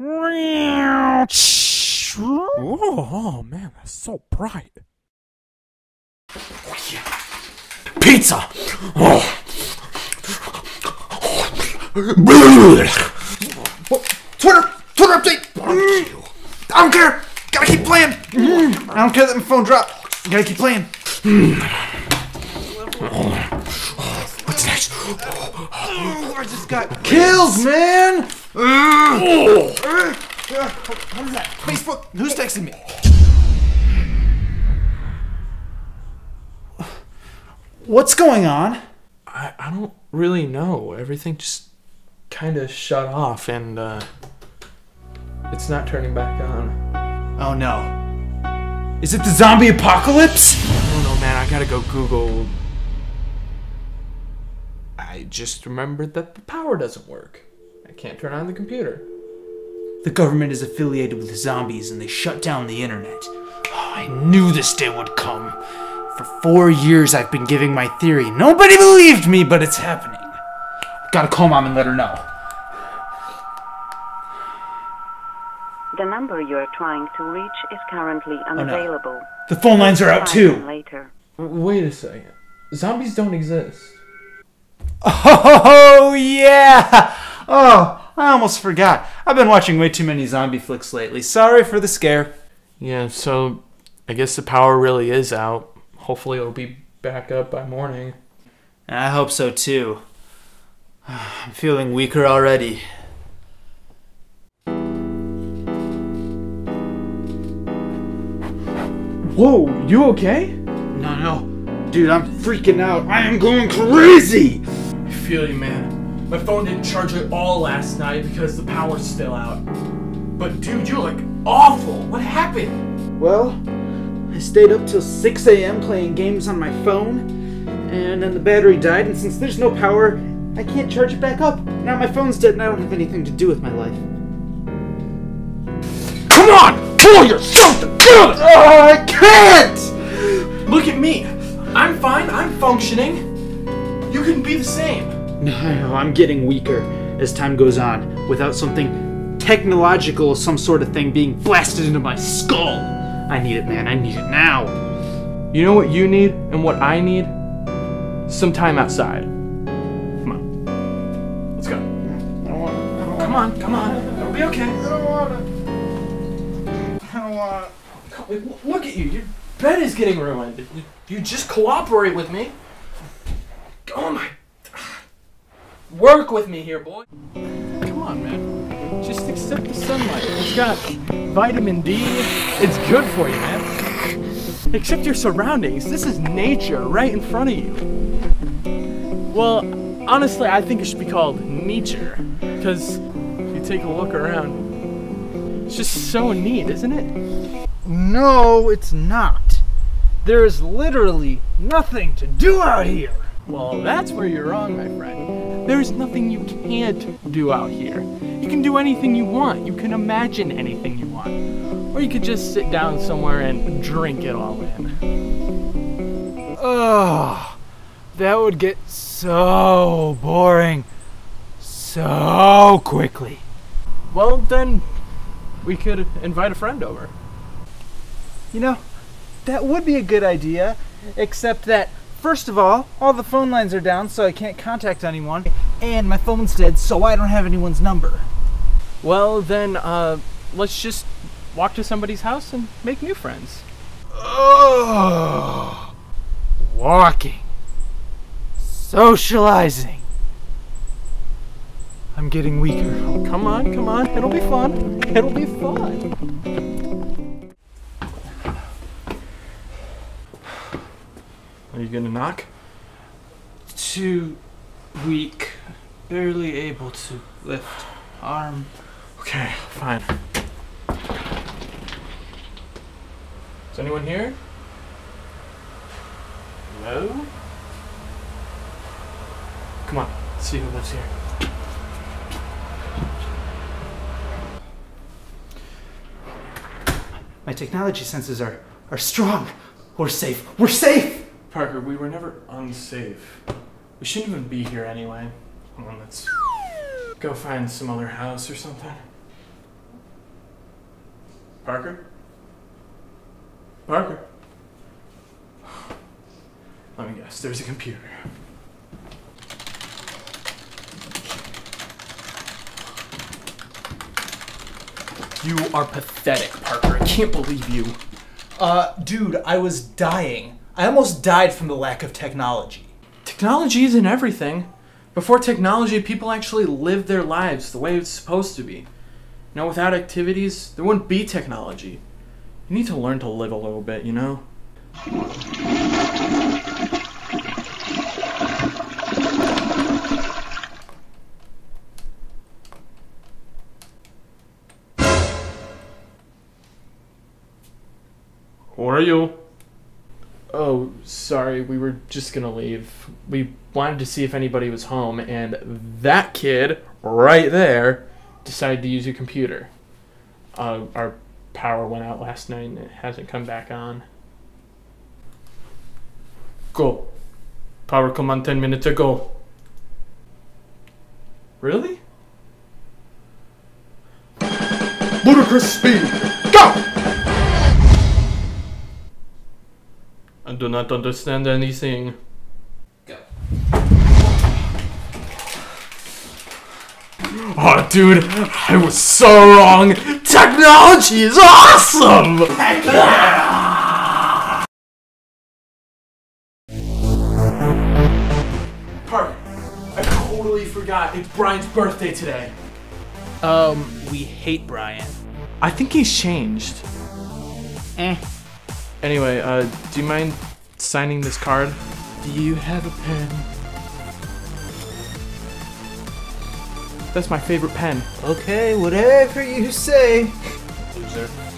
Oh man, that's so bright. Pizza. Oh. Twitter update. I don't care. Gotta keep playing. I don't care that my phone dropped. Gotta keep playing. What's next? I just got kills, man. What is that? Facebook? Who's texting me? What's going on? I don't really know. Everything just kind of shut off and it's not turning back on. Oh no. Is it the zombie apocalypse? I don't know, man. I gotta go Google. I just remembered that the power doesn't work. I can't turn on the computer. The government is affiliated with the zombies and they shut down the internet. Oh, I knew this day would come. For 4 years I've been giving my theory. Nobody believed me, but it's happening. I've gotta call Mom and let her know. The number you're trying to reach is currently unavailable. Oh, no. The phone lines are out too. Later. Wait a second. Zombies don't exist. Oh, yeah! Oh, I almost forgot. I've been watching way too many zombie flicks lately. Sorry for the scare. Yeah, so I guess the power really is out. Hopefully it'll be back up by morning. I hope so too. I'm feeling weaker already. Whoa, you okay? No. Dude, I'm freaking out. I am going crazy! I feel you, man. My phone didn't charge at all last night because the power's still out. But dude, you look awful. What happened? Well, I stayed up till 6 a.m. playing games on my phone, and then the battery died, and since there's no power, I can't charge it back up. Now my phone's dead and I don't have anything to do with my life. Come on! Pull yourself together! Oh, I can't! Look at me. I'm fine. I'm functioning. You can be the same. No, I'm getting weaker as time goes on, without something technological, some sort of thing being blasted into my skull. I need it, man. I need it now. You know what you need and what I need? Some time outside. Come on. Let's go. I don't wanna. Come on. It'll be okay. I don't wanna. Look at you. Your bed is getting ruined. You just cooperate with me. Oh my. Work with me here, boy. Come on, man. Just accept the sunlight. It's got vitamin D. It's good for you, man. Accept your surroundings. This is nature right in front of you. Well, honestly, I think it should be called nature, because if you take a look around, it's just so neat, isn't it? No, it's not. There is literally nothing to do out here. Well, that's where you're wrong, my friend. There's nothing you can't do out here. You can do anything you want. You can imagine anything you want. Or you could just sit down somewhere and drink it all in. Oh, that would get so boring so quickly. Well, then we could invite a friend over. You know, that would be a good idea, except that first of all the phone lines are down, so I can't contact anyone, and my phone's dead, so I don't have anyone's number. Well, then, let's just walk to somebody's house and make new friends. Oh, walking. Socializing. I'm getting weaker. Come on. It'll be fun. Are you gonna knock? Too weak. Barely able to lift arm. Okay, fine. Is anyone here? Hello? Come on, let's see who lives here. My technology senses are strong. We're safe! Parker, we were never unsafe. We shouldn't even be here anyway. Come on, let's go find some other house or something. Parker? Parker? Let me guess, there's a computer. You are pathetic, Parker. I can't believe you. Dude, I was dying. I almost died from the lack of technology. Technology isn't everything. Before technology, people actually lived their lives the way it's supposed to be. You know, without activities, there wouldn't be technology. You need to learn to live a little bit, you know? Who are you? Oh, sorry, we were just gonna leave. We wanted to see if anybody was home, and that kid right there decided to use your computer. Our power went out last night and it hasn't come back on. Go. Power come on 10 minutes ago. Really? Ludicrous speed! Go! I do not understand anything. Go. Oh, dude, I was so wrong. Technology is awesome. Heck yeah! Parker, I totally forgot. It's Brian's birthday today. We hate Brian. I think he's changed. Anyway, do you mind signing this card? Do you have a pen? That's my favorite pen. Okay, whatever you say. Loser.